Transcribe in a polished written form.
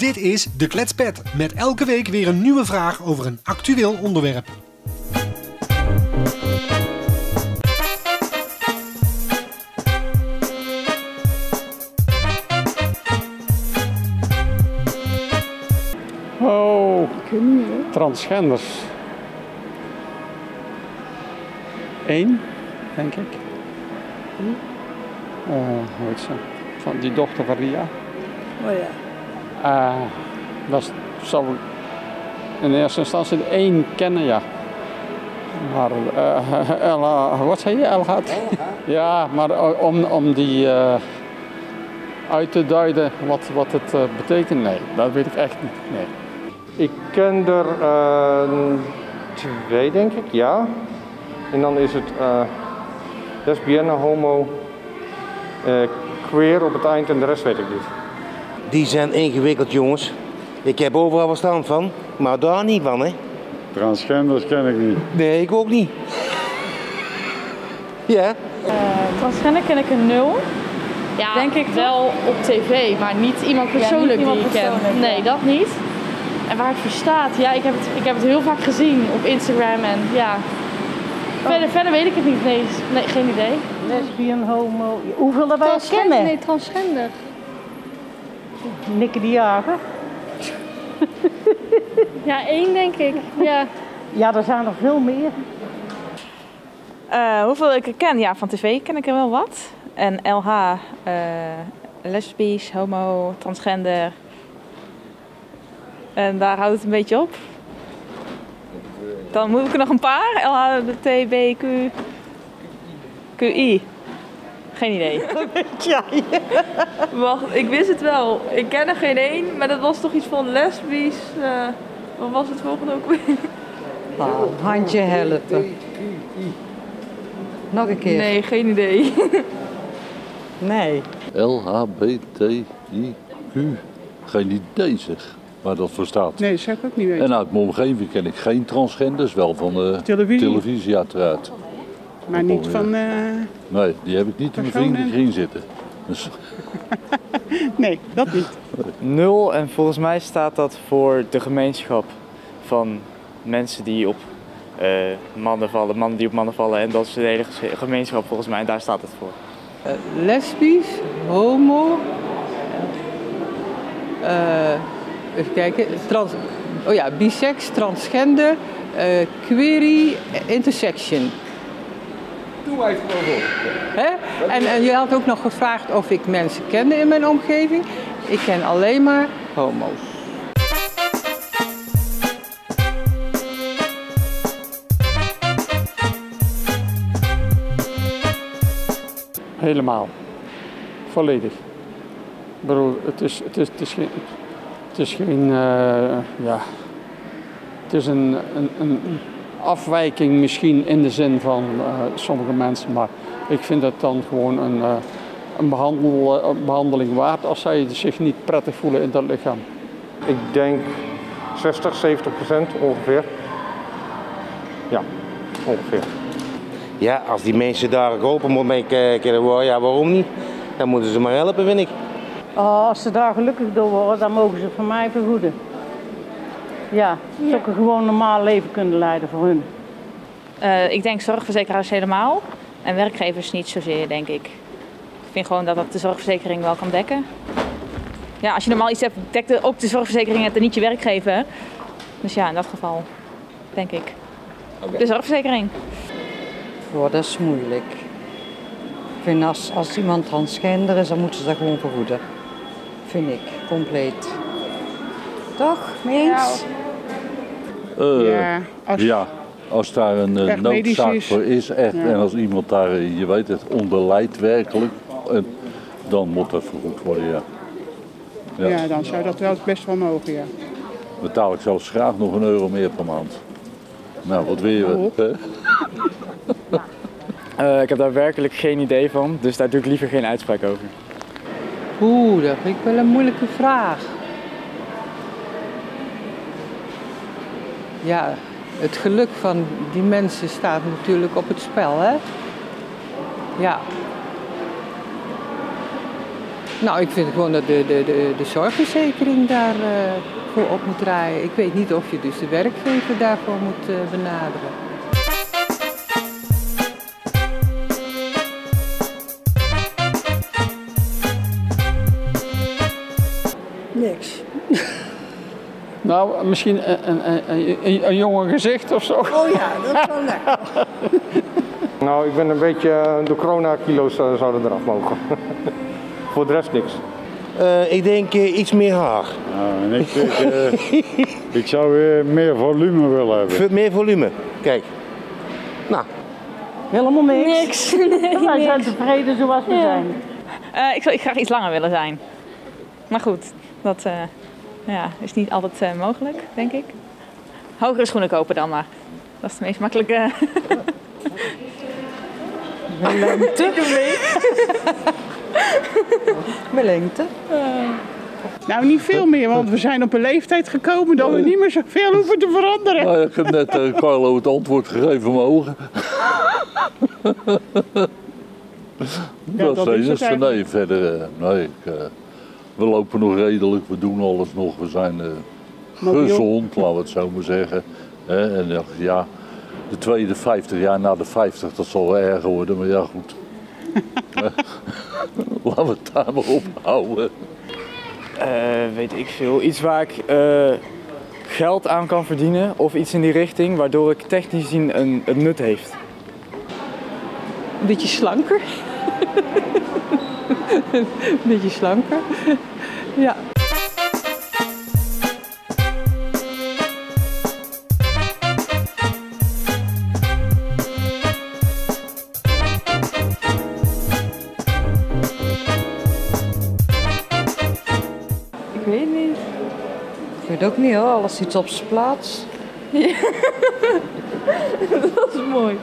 Dit is De Kletspet, met elke week weer een nieuwe vraag over een actueel onderwerp. Oh, transgenders. 1, denk ik. Hoe heet ze? Van die dochter van Ria. Oh ja. Dat zou in eerste instantie de 1 kennen, ja. Maar wat zei je, LHT? Ja, maar om die uit te duiden wat het betekent, nee, dat weet ik echt niet. Nee. Ik ken er 2, denk ik, ja. En dan is het lesbienne, homo, queer op het eind en de rest weet ik niet. Die zijn ingewikkeld, jongens. Ik heb overal verstand van, maar daar niet van, hè. Transgenders ken ik niet. Nee, ik ook niet. Ja. Transgender ken ik een 0. Ja, denk ik wel op tv, maar niet iemand persoonlijk die ik ken. Nee, dat niet. En waar het voor staat, ja, ik heb het heel vaak gezien op Instagram en ja. Verder weet ik het niet, nee, geen idee. Lesbian, homo, hoeveel daarbij kennen? Nee, transgender. Nikkie Diaz. Ja, 1 denk ik. Ja, ja, er zijn nog veel meer. Hoeveel ik er ken? Ja, van tv ken ik er wel wat. En LH, lesbisch, homo, transgender. En daar houdt het een beetje op. Dan moet ik er nog een paar. LHBTQI. Geen idee. Dat weet jij. Wacht, ik wist het wel. Ik ken er geen 1, maar dat was toch iets van lesbisch. Wat was het volgende ook weer? Handje helpen. Nog een keer. Nee, geen idee. Nee. LHBTIQ. Geen idee, zeg. Waar dat voor staat. Nee, dat zou ik ook niet weten. En uit mijn omgeving ken ik geen transgenders, wel van de televisie uiteraard. Maar niet van... Nee, die heb ik niet in mijn vriendenkring zitten. Dus... Nee, dat niet. 0 en volgens mij staat dat voor de gemeenschap van mensen die op mannen vallen, mannen die op mannen vallen. En dat is de hele gemeenschap volgens mij en daar staat het voor. Lesbisch, homo, even kijken, bisex, transgender, query, intersection. En je had ook nog gevraagd of ik mensen kende in mijn omgeving. Ik ken alleen maar homo's. Helemaal. Volledig. Ik bedoel, het is een afwijking misschien in de zin van sommige mensen, maar ik vind dat dan gewoon een behandeling waard als zij zich niet prettig voelen in dat lichaam. Ik denk 60-70% ongeveer. Ja, ongeveer. Ja, als die mensen daar open mee kunnen worden, ja, waarom niet? Dan moeten ze maar helpen, vind ik. Oh, als ze daar gelukkig door worden, dan mogen ze van mij vergoeden. Ja, dat ze ook gewoon een normaal leven kunnen leiden voor hun. Ik denk zorgverzekeraars helemaal en werkgevers niet zozeer, denk ik. Ik vind gewoon dat de zorgverzekering wel kan dekken. Ja, als je normaal iets hebt, dekt ook de zorgverzekering het en niet je werkgever. Dus ja, in dat geval, denk ik. Okay. De zorgverzekering. Oh, dat is moeilijk. Ik vind als iemand transgender is, dan moeten ze dat gewoon vergoeden. Vind ik, compleet. Toch? Meens? Als daar een noodzaak voor is, echt, ja. En als iemand daar, je weet het, onder lijdt werkelijk, dan moet dat vergoed worden, ja. Ja. Ja, dan zou dat wel best wel mogen, ja. Betaal ik zelfs graag nog een euro meer per maand. Nou, wat wil je? Ik heb daar werkelijk geen idee van, dus daar doe ik liever geen uitspraak over. Oeh, dat vind ik wel een moeilijke vraag. Ja, het geluk van die mensen staat natuurlijk op het spel, hè? Ja. Nou, ik vind gewoon dat de zorgverzekering daarvoor op moet draaien. Ik weet niet of je dus de werkgever daarvoor moet benaderen. Niks. Nou, misschien een jonge gezicht of zo. Oh ja, dat is wel lekker. Nou, ik ben een beetje de corona-kilo's zouden eraf mogen. Voor de rest niks. Ik denk iets meer haar. Nou, ik zou meer volume willen hebben. Meer volume, kijk. Nou, helemaal niks. Niks. Nee, wij zijn tevreden zoals we zijn. Ik zou graag iets langer willen zijn. Maar goed, dat is niet altijd mogelijk, denk ik. Hogere schoenen kopen dan maar. Dat is het meest makkelijke. Mijn lengte. Mijn lengte. Nou, niet veel meer, want we zijn op een leeftijd gekomen dat we niet meer zoveel hoeven te veranderen. Nou, ik heb net Carlo het antwoord gegeven van mijn ogen. Dat is het. Nee, verder. Nee, we lopen nog redelijk, we doen alles nog, we zijn gezond, laten we het zo maar zeggen. En ja, de tweede 50 jaar na de 50, dat zal wel erger worden, maar ja goed. Laten we het daar maar op houden. Weet ik veel, iets waar ik geld aan kan verdienen of iets in die richting, waardoor ik technisch gezien een nut heeft. Een beetje slanker. Een beetje slanker, ja. Ik weet niet. Ik weet ook niet hoor, alles zit op zijn plaats. Ja. Dat is mooi.